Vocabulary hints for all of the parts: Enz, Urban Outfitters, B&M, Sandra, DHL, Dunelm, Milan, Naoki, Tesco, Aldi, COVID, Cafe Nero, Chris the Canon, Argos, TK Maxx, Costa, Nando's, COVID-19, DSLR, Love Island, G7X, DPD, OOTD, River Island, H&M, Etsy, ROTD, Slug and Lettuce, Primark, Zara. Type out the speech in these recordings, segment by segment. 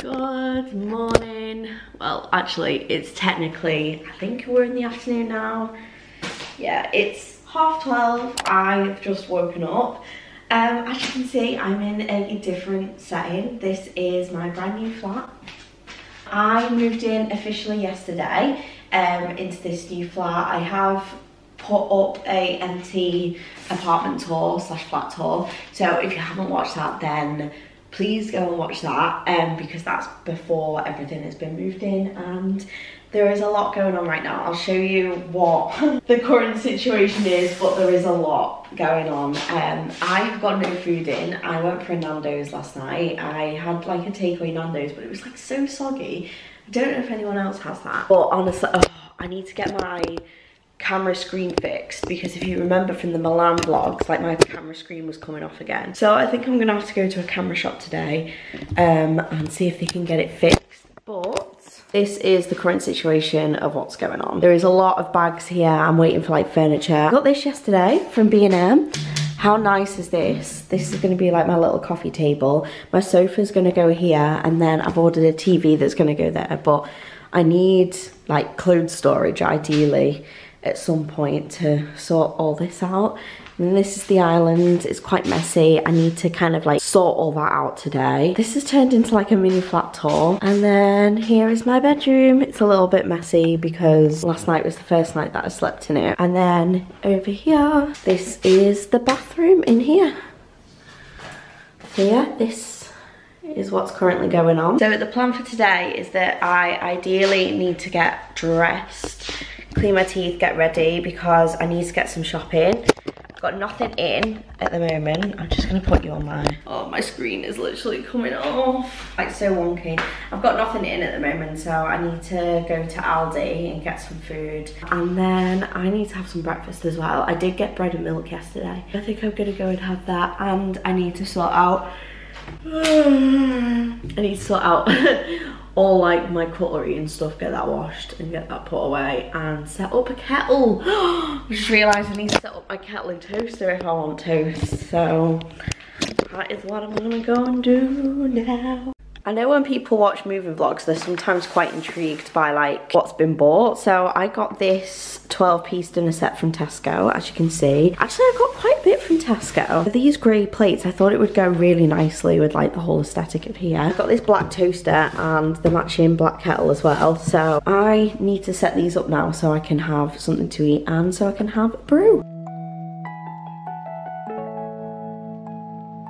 Good morning. Well, actually, it's technically, I think we're in the afternoon now. Yeah, it's 12:30. I've just woken up. As you can see, I'm in a different setting. This is my brand new flat. I moved in officially yesterday into this new flat. I have put up a empty apartment tour slash flat tour. So if you haven't watched that, then please go and watch that because that's before everything has been moved in, and there is a lot going on right now. I'll show you what the current situation is, but there is a lot going on. I've got no food in. I went for a Nando's last night. I had like a takeaway Nando's, but it was like so soggy. I don't know if anyone else has that. But honestly, oh, I need to get my camera screen fixed, because if you remember from the Milan vlogs, like my camera screen was coming off again. So I think I'm gonna have to go to a camera shop today and see if they can get it fixed. But this is the current situation of what's going on. There is a lot of bags here. I'm waiting for like furniture. I got this yesterday from B&M. How nice is this? This is gonna be like my little coffee table. My sofa's gonna go here, and then I've ordered a TV that's gonna go there, but I need like clothes storage ideally at some point to sort all this out. And this is the island. It's quite messy. I need to kind of like sort all that out today. This has turned into like a mini flat tour. And then here is my bedroom. It's a little bit messy because last night was the first night that I slept in it. And then over here, this is the bathroom in here. So yeah, this is what's currently going on. So the plan for today is that I ideally need to get dressed, clean my teeth, get ready, because I need to get some shopping. I've got nothing in at the moment. I'm just gonna put you on my, oh, my screen is literally coming off. Like so wonky. I've got nothing in at the moment, so I need to go to Aldi and get some food. And then I need to have some breakfast as well. I did get bread and milk yesterday. I think I'm gonna go and have that, and I need to sort out, all like my cutlery and stuff, get that washed and get that put away, and set up a kettle. I just realised I need to set up my kettle and toaster if I want toast. So that is what I'm gonna go and do now. I know when people watch moving vlogs, they're sometimes quite intrigued by like what's been bought. So I got this 12-piece dinner set from Tesco, as you can see. Actually, I got quite a bit from Tesco. These grey plates, I thought it would go really nicely with like the whole aesthetic of here. I got this black toaster and the matching black kettle as well. So I need to set these up now so I can have something to eat and so I can have a brew.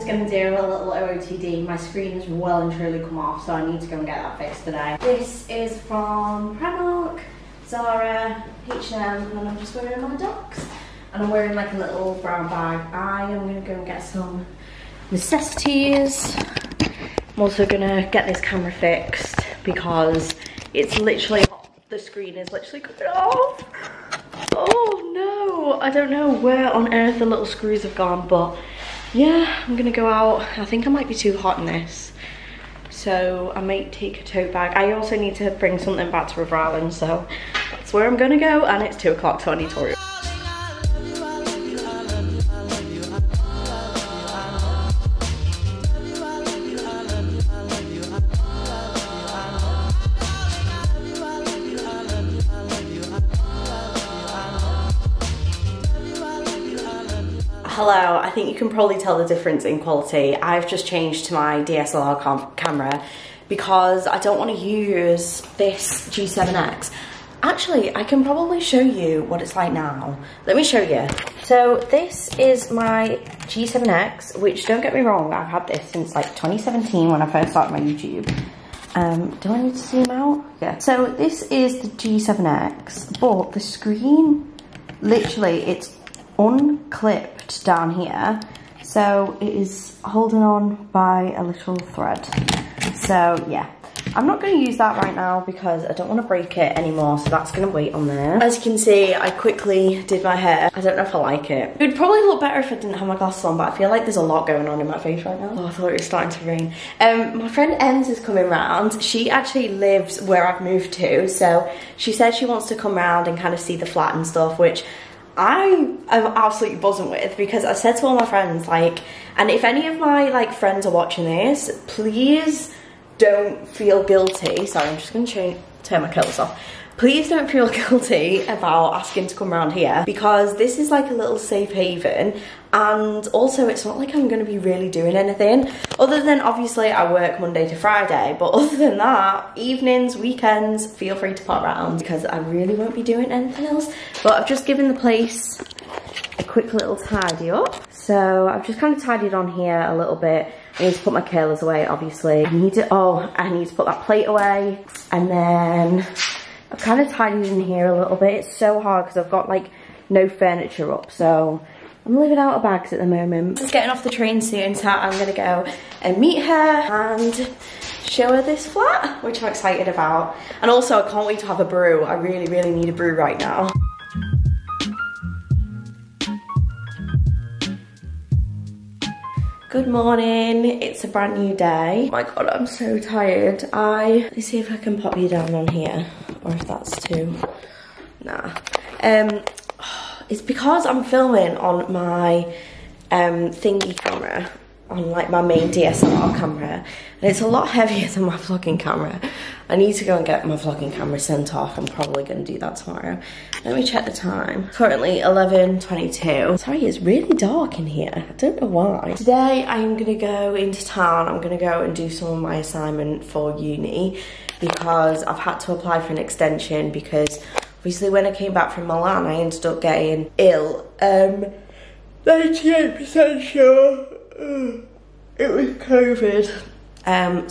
Gonna do a little OOTD. My screen has well and truly come off, so I need to go and get that fixed today. This is from Primark, Zara, H&M, and then I'm just wearing my Docs, and I'm wearing like a little brown bag. I am gonna go and get some necessities. I'm also gonna get this camera fixed because it's literally, the screen is literally coming off. Oh no, I don't know where on earth the little screws have gone, but yeah, I'm gonna go out. I think I might be too hot in this, so I might take a tote bag. I also need to bring something back to River Island, so that's where I'm gonna go, and it's 2 o'clock, so I need to hurry up. Hello, I think you can probably tell the difference in quality. I've just changed to my DSLR camera because I don't want to use this G7X. Actually, I can probably show you what it's like now. Let me show you. So this is my G7X, which, don't get me wrong, I've had this since like 2017 when I first started my YouTube. Do I need to zoom out? Yeah. So this is the G7X, but the screen, literally, it's unclipped down here, so it is holding on by a little thread. So yeah, I'm not going to use that right now because I don't want to break it anymore, so that's going to wait on there. As you can see, I quickly did my hair. I don't know if I like it. It would probably look better if I didn't have my glasses on, but I feel like there's a lot going on in my face right now. Oh, I thought it was starting to rain. My friend Enz is coming round. She actually lives where I've moved to, so she said she wants to come round and kind of see the flat and stuff, which I am absolutely buzzing with, because I said to all my friends, like, and if any of my like friends are watching this, please don't feel guilty. Sorry, I'm just going to turn my clothes off. Please don't feel guilty about asking to come around here, because this is like a little safe haven, and also it's not like I'm going to be really doing anything other than obviously I work Monday to Friday, but other than that, evenings, weekends, feel free to pop around because I really won't be doing anything else. But I've just given the place a quick little tidy up. So I've just kind of tidied on here a little bit. I need to put my curlers away, obviously. I need to put that plate away, and then I've kind of tidied in here a little bit. It's so hard because I've got like no furniture up, so I'm living out of bags at the moment. Just getting off the train soon, so I'm going to go and meet her and show her this flat, which I'm excited about. And also I can't wait to have a brew. I really, really need a brew right now. Good morning, it's a brand new day. My god, I'm so tired. Let me see if I can pop you down on here, or if that's too, nah. It's because I'm filming on my thingy camera, on like my main DSLR camera, and it's a lot heavier than my vlogging camera. I need to go and get my vlogging camera sent off. I'm probably gonna do that tomorrow. Let me check the time. Currently 11:22. Sorry, it's really dark in here. I don't know why. Today I'm gonna go into town. I'm gonna go and do some of my assignment for uni, because I've had to apply for an extension, because obviously when I came back from Milan, I ended up getting ill. 98% sure it was COVID.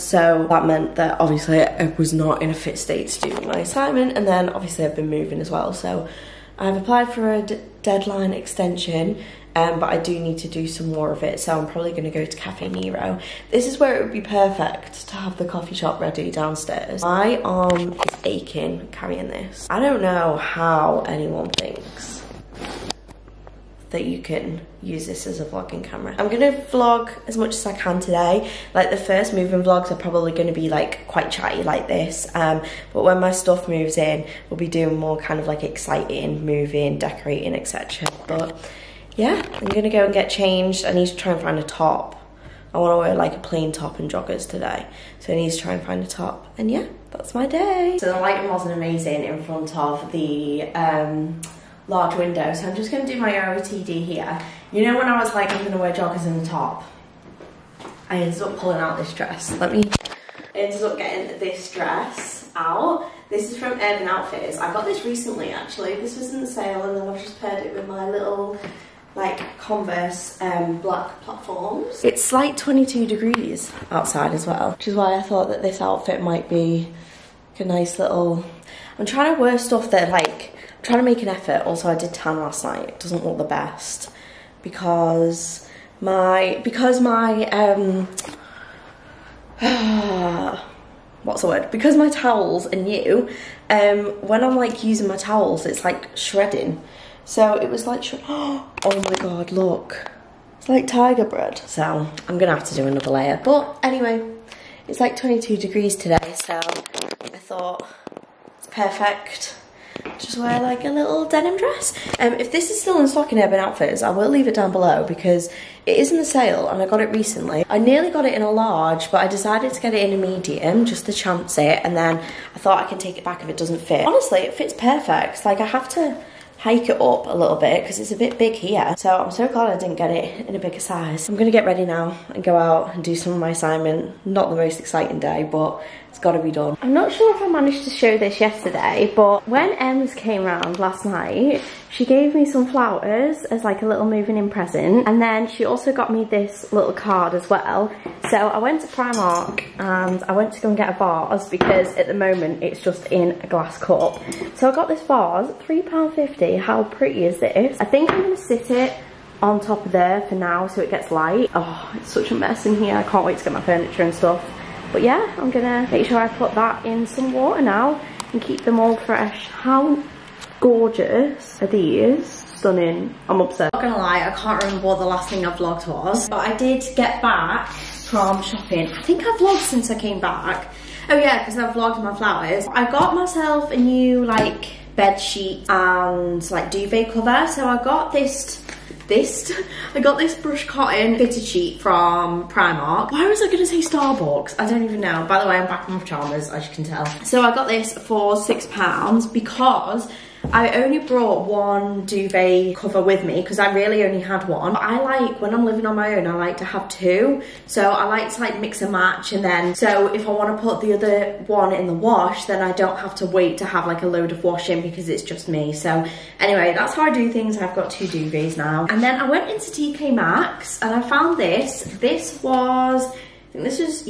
So that meant that obviously I was not in a fit state to do my assignment, and then obviously I've been moving as well, so I've applied for a deadline extension, but I do need to do some more of it, so I'm probably going to go to Cafe Nero. This is where it would be perfect to have the coffee shop ready downstairs. My arm is aching carrying this. I don't know how anyone thinks that you can use this as a vlogging camera. I'm gonna vlog as much as I can today. Like the first moving vlogs are probably gonna be like quite chatty like this, but when my stuff moves in, we'll be doing more kind of like exciting, moving, decorating, etc. But yeah, I'm gonna go and get changed. I need to try and find a top. I wanna wear like a plain top and joggers today, so I need to try and find a top, and yeah, that's my day. So the lighting wasn't amazing in front of the large window, so I'm just going to do my ROTD here. You know, when I was like, I'm going to wear joggers and a top, I ended up pulling out this dress. I ended up getting this dress out. This is from Urban Outfitters. I got this recently, actually. This was in the sale, and then I've just paired it with my little like Converse black platforms. It's like 22 degrees outside as well, which is why I thought that this outfit might be like a nice little... I'm trying to wear stuff that like... I'm trying to make an effort. Also, I did tan last night. It doesn't look the best because my towels are new. When I'm like using my towels, it's like shredding. So it was like, oh my god, look, it's like tiger bread. So I'm gonna have to do another layer. But anyway, it's like 22 degrees today, so I thought it's perfect. Just wear like a little denim dress. If this is still in stock in Urban Outfitters, I will leave it down below because it is in the sale and I got it recently. I nearly got it in a large, but I decided to get it in a medium just to chance it, and then I thought I can take it back if it doesn't fit. Honestly, it fits perfect. Like, I have to hike it up a little bit because it's a bit big here, so I'm so glad I didn't get it in a bigger size. I'm gonna get ready now and go out and do some of my assignment. Not the most exciting day, but it's got to be done. I'm not sure if I managed to show this yesterday, but when Enz came round last night, she gave me some flowers as like a little moving in present, and then she also got me this little card as well. So I went to Primark and I went to go and get a vase because at the moment it's just in a glass cup. So I got this vase, £3.50. How pretty is this? I think I'm going to sit it on top of there for now so it gets light. Oh, it's such a mess in here. I can't wait to get my furniture and stuff. But yeah, I'm gonna make sure I put that in some water now and keep them all fresh. How gorgeous are these? Stunning. I'm upset. Not gonna lie, I can't remember what the last thing I vlogged was, but I did get back from shopping. I think I've vlogged since I came back. Oh yeah, because I've vlogged my flowers. I got myself a new like bed sheet and like duvet cover. So I got this I got this brush cotton fitted sheet from Primark. Why was I gonna say Starbucks? I don't even know. By the way, I'm back in my pajamas, as you can tell. So I got this for £6 because I only brought one duvet cover with me because I really only had one. I like, when I'm living on my own, I like to have two. So I like to like mix and match, and then, so if I want to put the other one in the wash, then I don't have to wait to have like a load of washing because it's just me. So anyway, that's how I do things. I've got two duvets now. And then I went into TK Maxx and I found this. This was... This was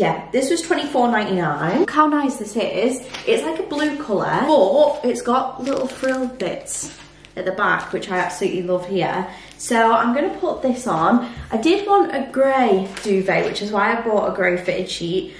£24.99. Look how nice this is. It's like a blue colour, but it's got little frill bits at the back, which I absolutely love here. So I'm going to put this on. I did want a grey duvet, which is why I bought a grey fitted sheet.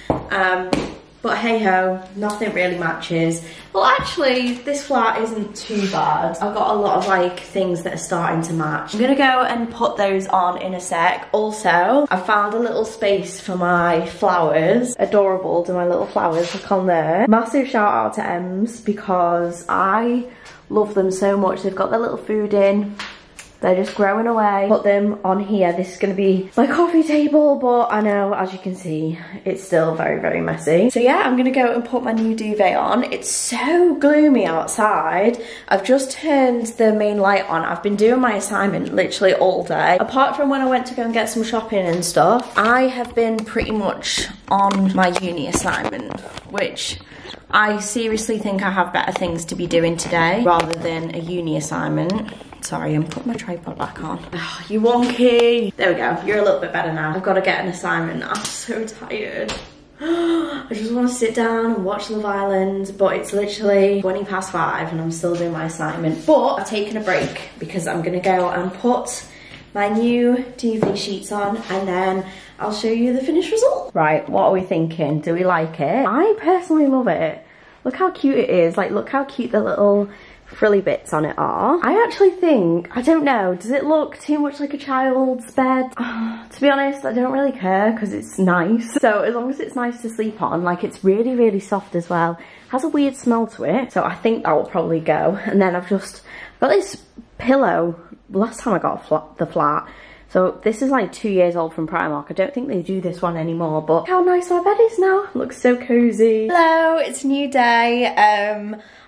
But hey ho, nothing really matches. Well, actually, this flat isn't too bad. I've got a lot of like things that are starting to match. I'm gonna go and put those on in a sec. Also, I found a little space for my flowers. Adorable, do my little flowers look on there. Massive shout out to Enz because I love them so much. They've got their little food in. They're just growing away. Put them on here. This is going to be my coffee table, but I know, as you can see, it's still very, very messy. So yeah, I'm going to go and put my new duvet on. It's so gloomy outside. I've just turned the main light on. I've been doing my assignment literally all day. Apart from when I went to go and get some shopping and stuff, I have been pretty much on my uni assignment, which... I seriously think I have better things to be doing today rather than a uni assignment. Sorry, I'm putting my tripod back on. Oh, you wonky. There we go. You're a little bit better now. I've got to get an assignment. I'm so tired. I just want to sit down and watch Love Island, but it's literally 5:20 and I'm still doing my assignment. But I've taken a break because I'm going to go and put my new duvet sheets on, and then I'll show you the finished result. Right, what are we thinking? Do we like it? I personally love it. Look how cute it is. Like, look how cute the little frilly bits on it are. I actually think, I don't know, does it look too much like a child's bed? To be honest, I don't really care because it's nice. So as long as it's nice to sleep on, like it's really, really soft as well. Has a weird smell to it. So I think that will probably go. And then I've just got this pillow. Last time I got the flat. So this is like 2 years old from Primark. I don't think they do this one anymore, but how nice our bed is now. Looks so cozy. Hello, it's a new day.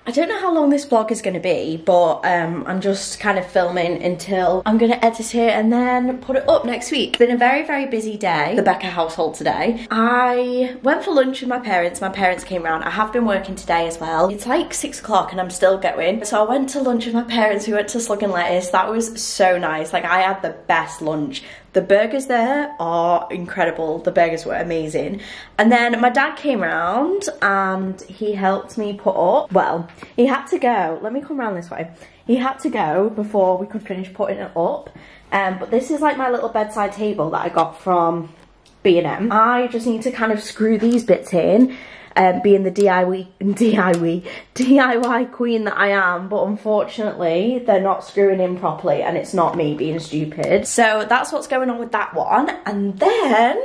I don't know how long this vlog is going to be, but I'm just kind of filming until I'm going to edit it and then put it up next week. It's been a very, very busy day, the Becca household today. I went for lunch with my parents. My parents came round. I have been working today as well. It's like 6 o'clock and I'm still going. So I went to lunch with my parents. We went to Slug and Lettuce. That was so nice. Like, I had the best lunch. The burgers there are incredible. The burgers were amazing. And then my dad came round and he helped me put up. Well, he had to go. Let me come round this way. He had to go before we could finish putting it up. But this is like my little bedside table that I got from B&M. I just need to kind of screw these bits in. Being the DIY queen that I am, but unfortunately they're not screwing in properly and it's not me being stupid. So that's what's going on with that one. And then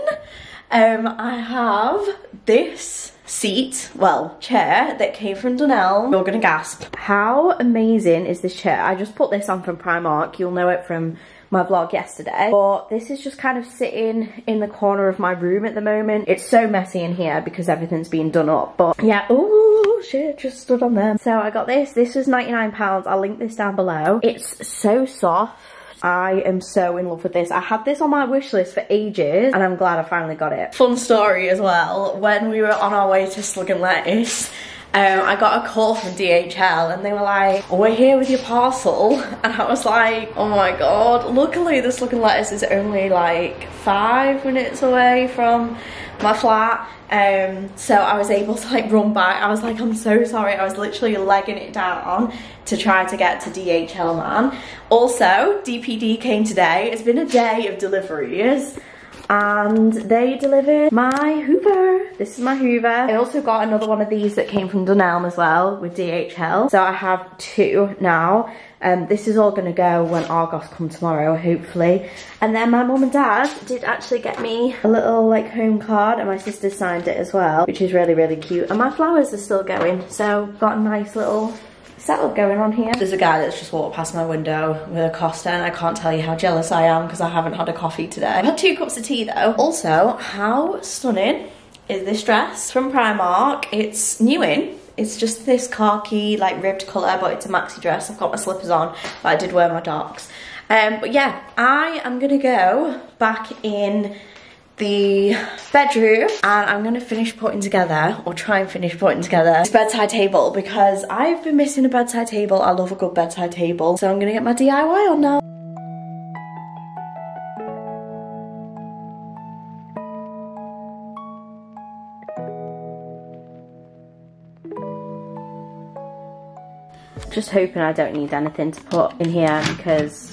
I have this seat, well, chair that came from Dunelm. You're gonna gasp. How amazing is this chair? I just put this on from Primark. You'll know it from my vlog yesterday, but this is just kind of sitting in the corner of my room at the moment. It's so messy in here because everything's been done up, but yeah. Oh shit, just stood on them. So I got this. This was £99. I'll link this down below. It's so soft. I am so in love with this. I had this on my wish list for ages and I'm glad I finally got it. Fun story as well, when we were on our way to Slug and Lettuce, I got a call from DHL and they were like, "We're here with your parcel." And I was like, oh my god. Luckily the Slug and Lettuce is only like 5 minutes away from my flat. So I was able to like run back. I was like, I'm so sorry. I was literally legging it down to try to get to DHL, man. Also, DPD came today. It's been a day of deliveries. And they delivered my Hoover. This is my Hoover. I also got another one of these that came from Dunelm as well with DHL. So I have two now. This is all going to go when Argos come tomorrow, hopefully. And then my mum and dad did actually get me a little like home card and my sister signed it as well, which is really, really cute. And my flowers are still going. So got a nice little setup going on here. There's a guy that's just walked past my window with a Costa, and I can't tell you how jealous I am because I haven't had a coffee today. I've had 2 cups of tea though. Also, how stunning is this dress from Primark? It's new in. It's just this khaki, like, ribbed colour, but it's a maxi dress. I've got my slippers on, but I did wear my darks. But yeah, I am gonna go back in the bedroom and I'm gonna finish putting together, or try and finish putting together, this bedside table, because I've been missing a bedside table. I love a good bedside table. So I'm gonna get my DIY on now. Just hoping I don't need anything to put in here because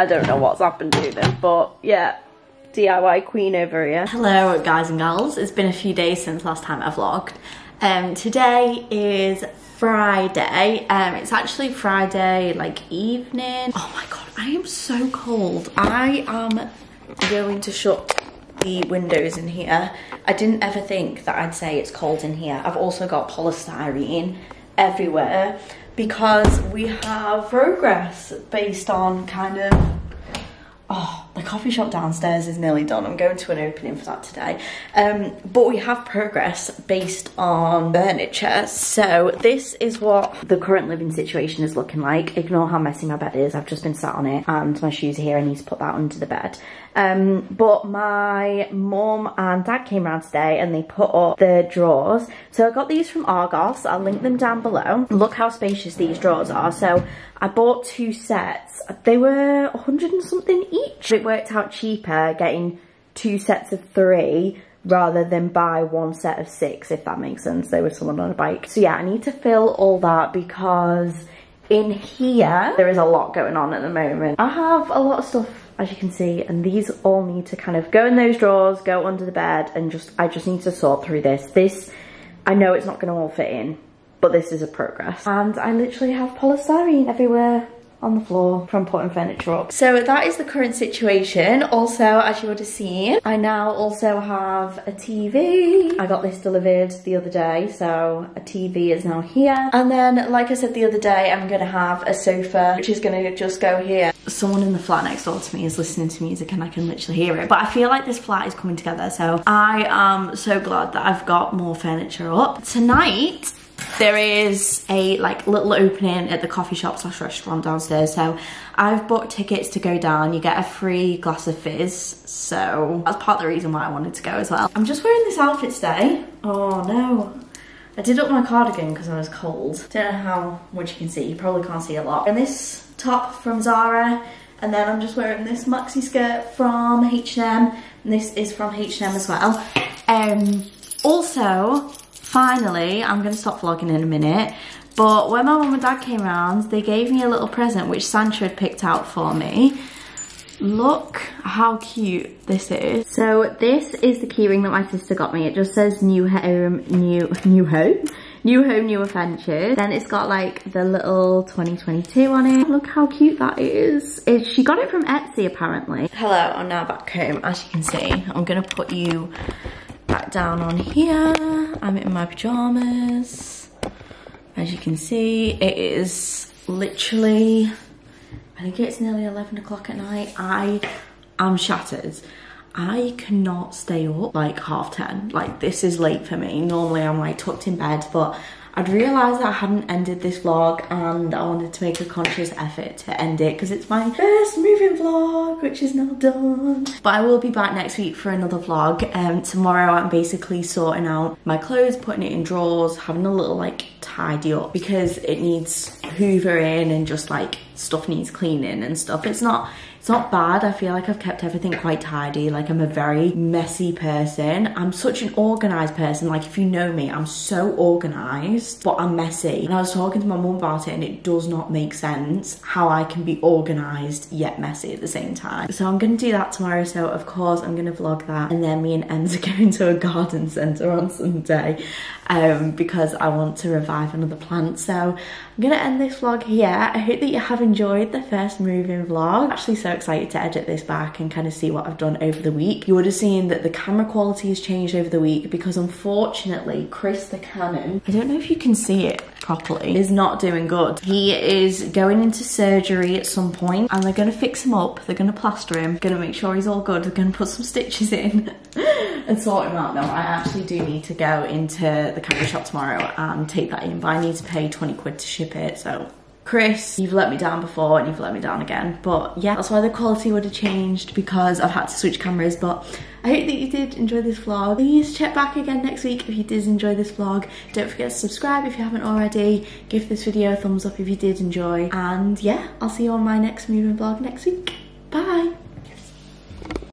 I don't know what's happened to them, but yeah, DIY queen over here. Hello guys and gals, it's been a few days since last time I vlogged. Today is Friday. It's actually Friday like evening. Oh my god, I am so cold. I am going to shut the windows in here. I didn't ever think that I'd say it's cold in here. I've also got polystyrene everywhere because we have progress based on kind of, oh, the coffee shop downstairs is nearly done. I'm going to an opening for that today. But we have progress based on furniture. So this is what the current living situation is looking like. Ignore how messy my bed is. I've just been sat on it and my shoes are here. I need to put that under the bed. But my mum and dad came round today and they put up the drawers. So I got these from Argos. I'll link them down below. Look how spacious these drawers are. So I bought 2 sets. They were 100 and something each. It worked out cheaper getting 2 sets of 3 rather than buy 1 set of 6, if that makes sense. They were someone on a bike. So yeah, I need to fill all that because in here there is a lot going on at the moment. I have a lot of stuff, as you can see, and these all need to kind of go in those drawers, go under the bed, and I just need to sort through this. I know it's not gonna all fit in, but this is a progress. And I literally have polystyrene everywhere on the floor from putting furniture up. So that is the current situation. Also, as you would have seen, I now also have a TV. I got this delivered the other day, so a TV is now here. And then, like I said the other day, I'm gonna have a sofa, which is gonna just go here. Someone in the flat next door to me is listening to music and I can literally hear it. But I feel like this flat is coming together, so I am so glad that I've got more furniture up. Tonight, there is a little opening at the coffee shop / restaurant downstairs, so I've booked tickets to go down. You get a free glass of fizz, so that's part of the reason why I wanted to go as well. I'm just wearing this outfit today. Oh no, I did up my cardigan because I was cold. Don't know how much you can see, you probably can't see a lot. And this top from Zara, and then I'm just wearing this maxi skirt from H&M, and this is from H&M as well. Also, finally, I'm going to stop vlogging in a minute, but when my mum and dad came round, they gave me a little present which Sandra had picked out for me. Look how cute this is. So this is the keyring that my sister got me. It just says new home, new adventures. Then it's got like the little 2022 on it. Look how cute that is. She got it from Etsy apparently. Hello, I'm now back home. As you can see, I'm going to put you back down on here. I'm in my pajamas. As you can see, it is literally, I think it's nearly 11 o'clock at night. I am shattered. I cannot stay up like 10:30. Like, this is late for me. Normally I'm like tucked in bed, but I'd realised that I hadn't ended this vlog and I wanted to make a conscious effort to end it because it's my first moving vlog, which is now done. But I will be back next week for another vlog. Tomorrow I'm basically sorting out my clothes, putting it in drawers, having a little tidy up because it needs hoovering and just stuff needs cleaning and stuff. It's not bad. I feel like I've kept everything quite tidy. Like, I'm a very messy person. I'm such an organised person. Like, if you know me, I'm so organised, but I'm messy. And I was talking to my mum about it, and it does not make sense how I can be organised yet messy at the same time. So I'm going to do that tomorrow. So, of course, I'm going to vlog that. And then me and Enz are going to a garden centre on Sunday because I want to revive another plant. So I'm going to end this vlog here. I hope that you have enjoyed the first moving vlog. Actually, so so excited to edit this back and kind of see what I've done over the week. You would have seen that the camera quality has changed over the week because unfortunately Chris the Canon, I don't know if you can see it properly, is not doing good. He is going into surgery at some point and they're going to fix him up, they're going to plaster him, going to make sure he's all good, they're going to put some stitches in and sort him out. No, I actually do need to go into the camera shop tomorrow and take that in, but I need to pay 20 quid to ship it, so... Chris, you've let me down before and you've let me down again. But yeah, that's why the quality would have changed because I've had to switch cameras. But I hope that you did enjoy this vlog. Please check back again next week if you did enjoy this vlog. Don't forget to subscribe if you haven't already. Give this video a thumbs up if you did enjoy. And yeah, I'll see you on my next moving vlog next week. Bye.